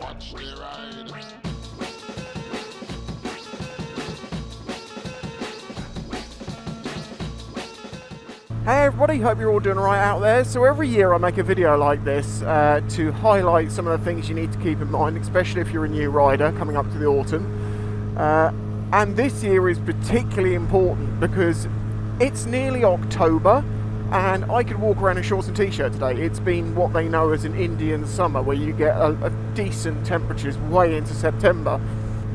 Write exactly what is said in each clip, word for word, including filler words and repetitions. Watch me ride. Hey everybody, hope you're all doing all right out there. So every year I make a video like this uh, to highlight some of the things you need to keep in mind, especially if you're a new rider coming up to the autumn. Uh, and this year is particularly important because it's nearly October and I could walk around in shorts and t-shirt today. It's been what they know as an Indian summer, where you get a, a decent temperatures way into September.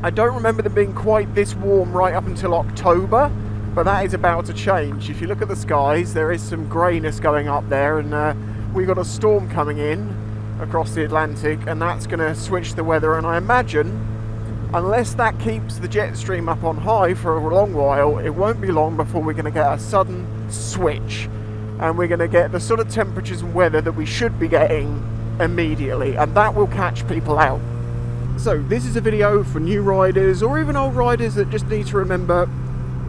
I don't remember them being quite this warm right up until October. But that is about to change. If you look at the skies, there is some greyness going up there, and uh, we've got a storm coming in across the Atlantic, and that's going to switch the weather. And I imagine, unless that keeps the jet stream up on high for a long while, it won't be long before we're going to get a sudden switch, and we're going to get the sort of temperatures and weather that we should be getting immediately, and that will catch people out. So this is a video for new riders, or even old riders that just need to remember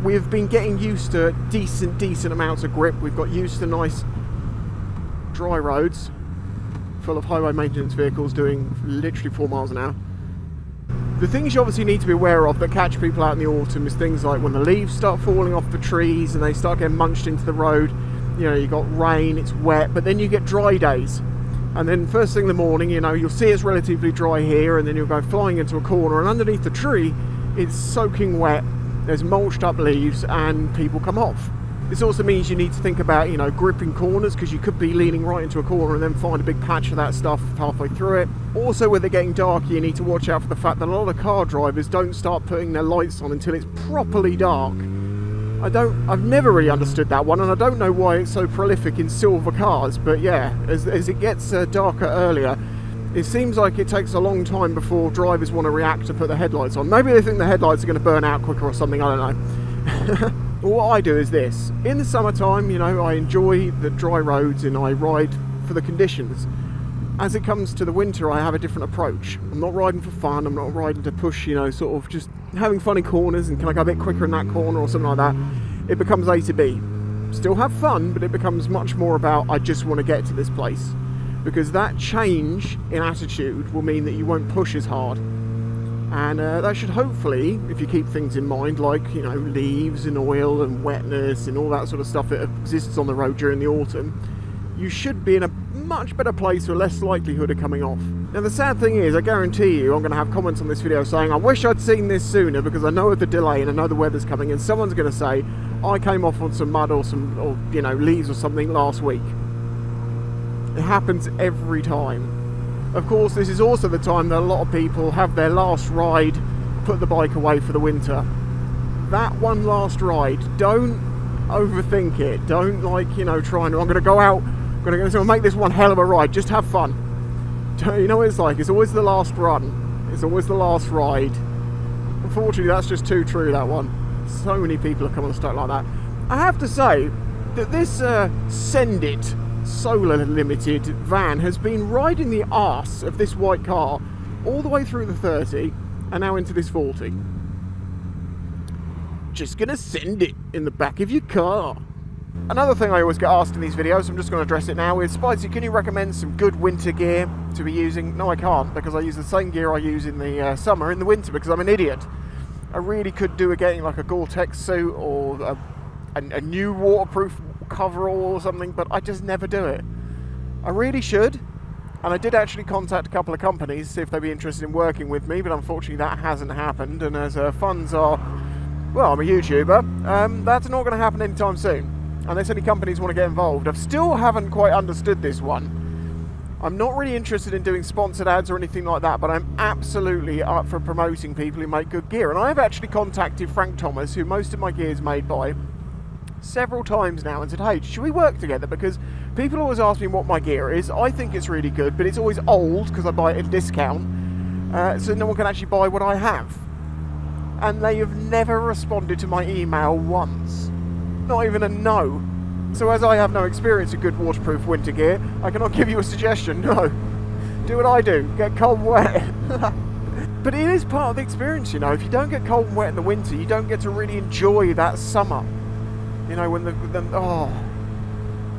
we've been getting used to decent, decent amounts of grip. We've got used to nice dry roads full of highway maintenance vehicles doing literally four miles an hour. The things you obviously need to be aware of that catch people out in the autumn is things like when the leaves start falling off the trees and they start getting munched into the road. You know, you've got rain, it's wet, but then you get dry days. And then first thing in the morning, you know, you'll see it's relatively dry here, and then you'll go flying into a corner, and underneath the tree, it's soaking wet. There's mulched up leaves and people come off. This also means you need to think about, you know, gripping corners, because you could be leaning right into a corner and then find a big patch of that stuff halfway through it. Also, when they're getting dark, you need to watch out for the fact that a lot of car drivers don't start putting their lights on until it's properly dark. I don't, I've never really understood that one, and I don't know why it's so prolific in silver cars, but yeah, as, as it gets uh, darker earlier, it seems like it takes a long time before drivers want to react to put their headlights on. Maybe they think the headlights are going to burn out quicker or something, I don't know. What I do is this. In the summertime, you know, I enjoy the dry roads and I ride for the conditions. As it comes to the winter, I have a different approach. I'm not riding for fun, I'm not riding to push, you know, sort of just having fun in corners and can I go a bit quicker in that corner or something like that. It becomes A to B. Still have fun, but it becomes much more about I just want to get to this place. Because that change in attitude will mean that you won't push as hard, and uh, that should hopefully, if you keep things in mind like, you know, leaves and oil and wetness and all that sort of stuff that exists on the road during the autumn, you should be in a much better place with less likelihood of coming off. Now the sad thing is, I guarantee you I'm going to have comments on this video saying I wish I'd seen this sooner because I know of the delay and I know the weather's coming, and someone's going to say I came off on some mud or some, or you know, leaves or something last week. It happens every time. Of course, this is also the time that a lot of people have their last ride, put the bike away for the winter. That one last ride, don't overthink it. Don't, like, you know, try and, I'm going to go out, I'm going to go make this one hell of a ride. Just have fun. Don't, you know what it's like? It's always the last run. It's always the last ride. Unfortunately, that's just too true, that one. So many people have come on stuck like that. I have to say that this uh, Send It Solar Limited van has been riding the arse of this white car all the way through the thirty and now into this forty. Just gonna send it in the back of your car. Another thing I always get asked in these videos, I'm just gonna address it now, is Spicy, can you recommend some good winter gear to be using? No, I can't, because I use the same gear I use in the uh, summer in the winter, because I'm an idiot. I really could do a getting like a Gore-Tex suit or a, a, a new waterproof coverall or something, but I just never do it. I really should, and I did actually contact a couple of companies to see if they'd be interested in working with me, but unfortunately that hasn't happened, and as uh, funds are, well, I'm a YouTuber, um, that's not going to happen anytime soon, unless any companies want to get involved. I still haven't quite understood this one. I'm not really interested in doing sponsored ads or anything like that, but I'm absolutely up for promoting people who make good gear, and I've actually contacted Frank Thomas, who most of my gear is made by, several times now, and said, hey, should we work together? Because people always ask me what my gear is. I think it's really good, but it's always old because I buy it at a discount, uh, so no one can actually buy what I have. And they have never responded to my email once. Not even a no. So as I have no experience of good waterproof winter gear, I cannot give you a suggestion, no. Do what I do, get cold wet. But it is part of the experience, you know. If you don't get cold and wet in the winter, you don't get to really enjoy that summer. You know, when the, the, oh,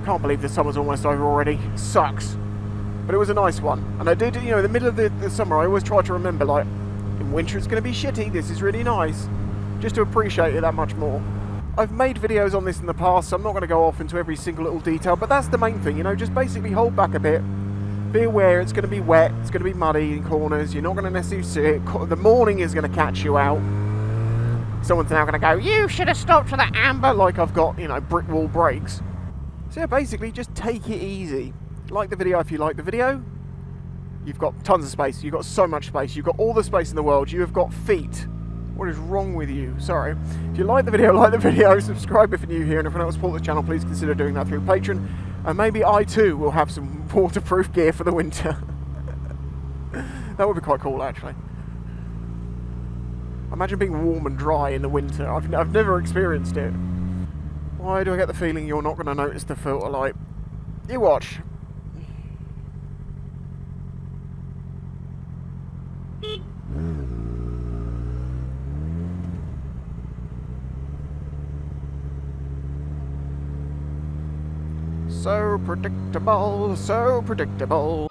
can't believe the summer's almost over already. Sucks. but it was a nice one. And I did, you know, in the middle of the, the summer, I always try to remember, like, in winter it's going to be shitty, this is really nice, just to appreciate it that much more. I've made videos on this in the past, so I'm not going to go off into every single little detail, but that's the main thing, you know, just basically hold back a bit. Be aware it's going to be wet, it's going to be muddy in corners, you're not going to necessarily see it, the morning is going to catch you out. Someone's now going to go, you should have stopped for that amber, like I've got, you know, brick wall breaks. So yeah, basically just take it easy. Like the video if you like the video. You've got tons of space, you've got so much space, you've got all the space in the world, you have got feet. What is wrong with you? Sorry. If you like the video, like the video, subscribe if you're new here, and if you want to support the channel, please consider doing that through Patreon. And maybe I too will have some waterproof gear for the winter. That would be quite cool, actually. Imagine being warm and dry in the winter. I've, I've never experienced it. Why do I get the feeling you're not going to notice the filter light? You watch. So predictable, so predictable.